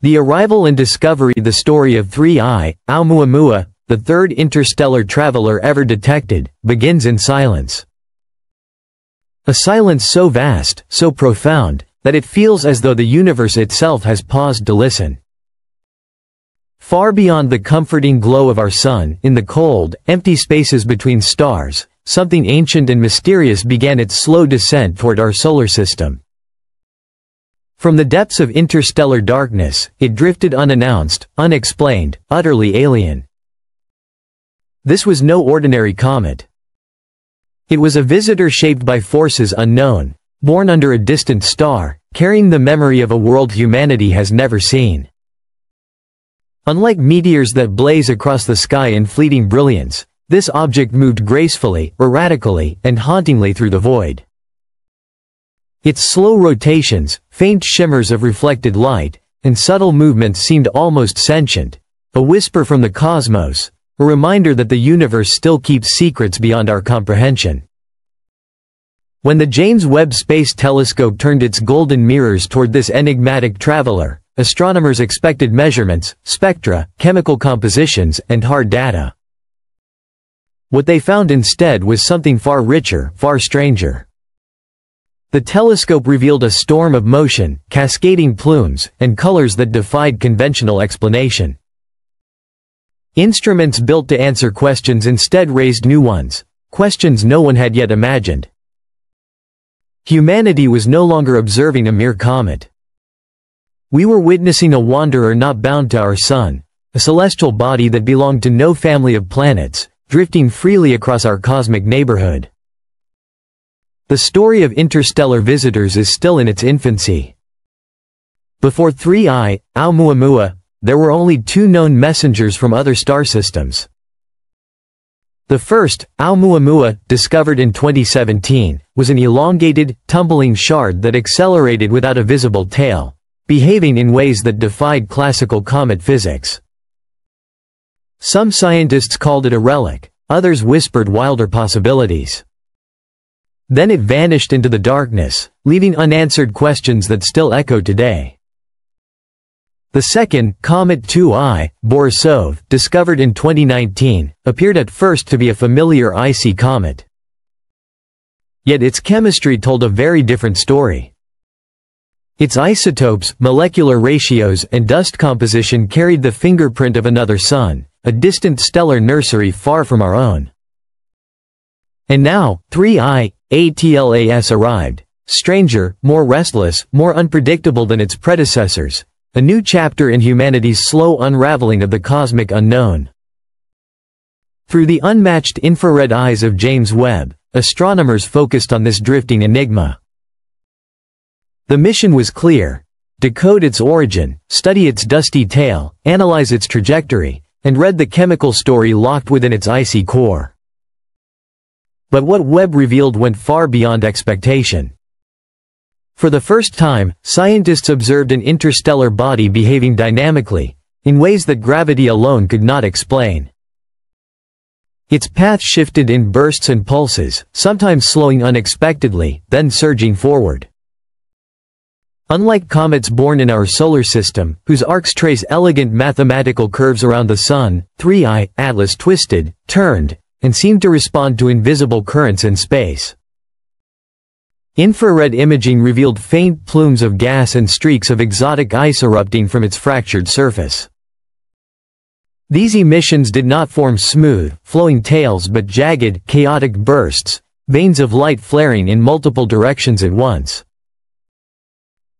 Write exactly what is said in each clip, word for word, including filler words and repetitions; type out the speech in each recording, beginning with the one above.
The Arrival and Discovery: The Story of three I/Oumuamua, the third interstellar traveler ever detected, begins in silence. A silence so vast, so profound, that it feels as though the universe itself has paused to listen. Far beyond the comforting glow of our sun, in the cold, empty spaces between stars, something ancient and mysterious began its slow descent toward our solar system. From the depths of interstellar darkness, it drifted unannounced, unexplained, utterly alien. This was no ordinary comet. It was a visitor shaped by forces unknown, born under a distant star, carrying the memory of a world humanity has never seen. Unlike meteors that blaze across the sky in fleeting brilliance, this object moved gracefully, erratically, and hauntingly through the void. Its slow rotations, faint shimmers of reflected light, and subtle movements seemed almost sentient, a whisper from the cosmos, a reminder that the universe still keeps secrets beyond our comprehension. When the James Webb Space Telescope turned its golden mirrors toward this enigmatic traveler, astronomers expected measurements, spectra, chemical compositions, and hard data. What they found instead was something far richer, far stranger. The telescope revealed a storm of motion, cascading plumes, and colors that defied conventional explanation. Instruments built to answer questions instead raised new ones, questions no one had yet imagined. Humanity was no longer observing a mere comet. We were witnessing a wanderer not bound to our sun, a celestial body that belonged to no family of planets, drifting freely across our cosmic neighborhood. The story of interstellar visitors is still in its infancy. Before three I/Oumuamua, there were only two known messengers from other star systems. The first, ʻOumuamua, discovered in twenty seventeen, was an elongated, tumbling shard that accelerated without a visible tail, behaving in ways that defied classical comet physics. Some scientists called it a relic, others whispered wilder possibilities. Then it vanished into the darkness, leaving unanswered questions that still echo today. The second, comet two I/Borisov, discovered in twenty nineteen, appeared at first to be a familiar icy comet. Yet its chemistry told a very different story. Its isotopes, molecular ratios, and dust composition carried the fingerprint of another sun, a distant stellar nursery far from our own. And now, three I/ATLAS arrived, stranger, more restless, more unpredictable than its predecessors, a new chapter in humanity's slow unraveling of the cosmic unknown. Through the unmatched infrared eyes of James Webb, astronomers focused on this drifting enigma. The mission was clear: decode its origin, study its dusty tail, analyze its trajectory, and read the chemical story locked within its icy core. But what Webb revealed went far beyond expectation. For the first time, scientists observed an interstellar body behaving dynamically, in ways that gravity alone could not explain. Its path shifted in bursts and pulses, sometimes slowing unexpectedly, then surging forward. Unlike comets born in our solar system, whose arcs trace elegant mathematical curves around the sun, three I/ATLAS twisted, turned, and seemed to respond to invisible currents in space. Infrared imaging revealed faint plumes of gas and streaks of exotic ice erupting from its fractured surface. These emissions did not form smooth, flowing tails but jagged, chaotic bursts, veins of light flaring in multiple directions at once.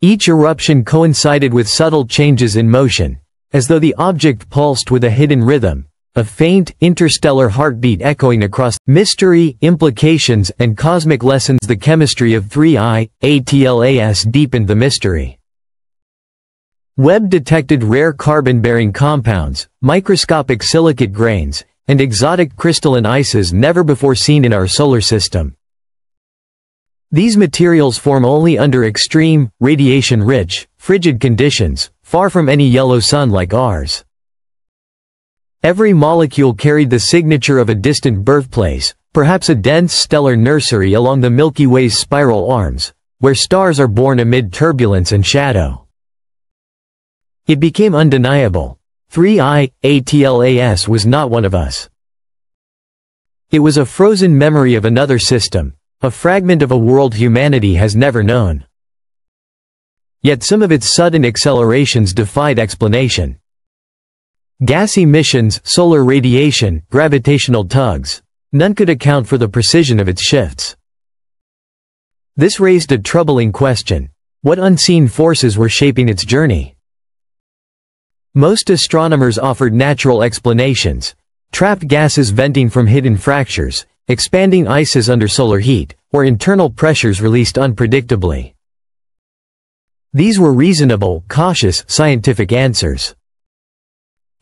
Each eruption coincided with subtle changes in motion, as though the object pulsed with a hidden rhythm, a faint, interstellar heartbeat echoing across mystery, implications, and cosmic lessons. The chemistry of three I/ATLAS deepened the mystery. Webb detected rare carbon-bearing compounds, microscopic silicate grains, and exotic crystalline ices never before seen in our solar system. These materials form only under extreme, radiation-rich, frigid conditions, far from any yellow sun like ours. Every molecule carried the signature of a distant birthplace, perhaps a dense stellar nursery along the Milky Way's spiral arms, where stars are born amid turbulence and shadow. It became undeniable. three I/ATLAS was not one of us. It was a frozen memory of another system, a fragment of a world humanity has never known. Yet some of its sudden accelerations defied explanation. Gas emissions, solar radiation, gravitational tugs, none could account for the precision of its shifts. This raised a troubling question. What unseen forces were shaping its journey? Most astronomers offered natural explanations. Trapped gases venting from hidden fractures, expanding ices under solar heat, or internal pressures released unpredictably. These were reasonable, cautious, scientific answers.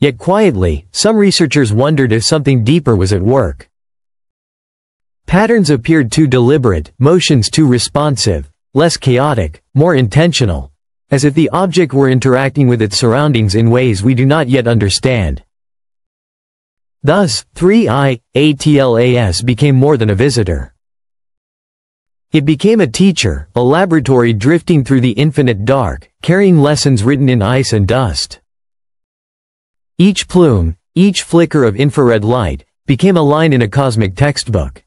Yet quietly, some researchers wondered if something deeper was at work. Patterns appeared too deliberate, motions too responsive, less chaotic, more intentional, as if the object were interacting with its surroundings in ways we do not yet understand. Thus, three I/ATLAS became more than a visitor. It became a teacher, a laboratory drifting through the infinite dark, carrying lessons written in ice and dust. Each plume, each flicker of infrared light, became a line in a cosmic textbook.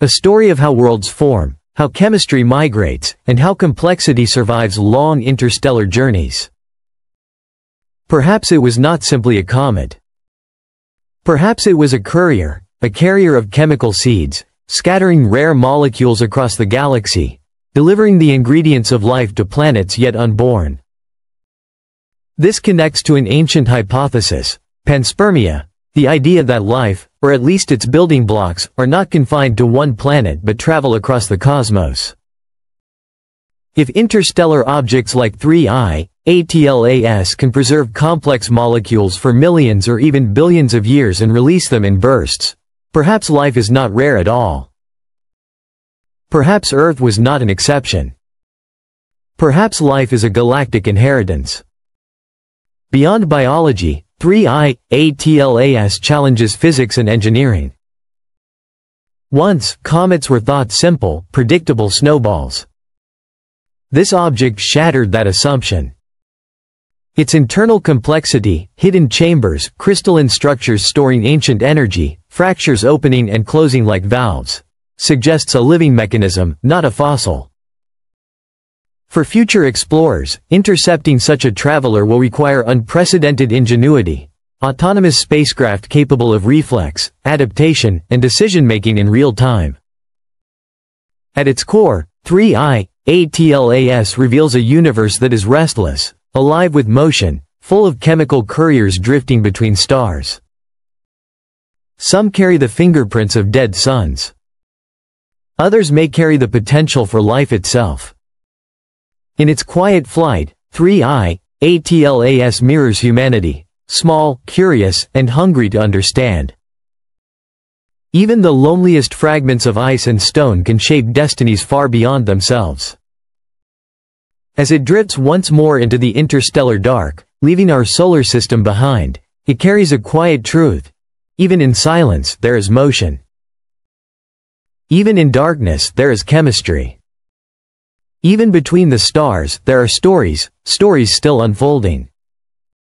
A story of how worlds form, how chemistry migrates, and how complexity survives long interstellar journeys. Perhaps it was not simply a comet. Perhaps it was a courier, a carrier of chemical seeds, scattering rare molecules across the galaxy, delivering the ingredients of life to planets yet unborn. This connects to an ancient hypothesis, panspermia, the idea that life, or at least its building blocks, are not confined to one planet but travel across the cosmos. If interstellar objects like three I/ATLAS can preserve complex molecules for millions or even billions of years and release them in bursts, perhaps life is not rare at all. Perhaps Earth was not an exception. Perhaps life is a galactic inheritance. Beyond biology, three I/ATLAS challenges physics and engineering. Once, comets were thought simple, predictable snowballs. This object shattered that assumption. Its internal complexity, hidden chambers, crystalline structures storing ancient energy, fractures opening and closing like valves, suggests a living mechanism, not a fossil. For future explorers, intercepting such a traveler will require unprecedented ingenuity, autonomous spacecraft capable of reflex, adaptation, and decision-making in real time. At its core, three I/ATLAS reveals a universe that is restless, alive with motion, full of chemical couriers drifting between stars. Some carry the fingerprints of dead suns. Others may carry the potential for life itself. In its quiet flight, three I/ATLAS mirrors humanity, small, curious, and hungry to understand. Even the loneliest fragments of ice and stone can shape destinies far beyond themselves. As it drifts once more into the interstellar dark, leaving our solar system behind, it carries a quiet truth. Even in silence, there is motion. Even in darkness, there is chemistry. Even between the stars, there are stories, stories still unfolding.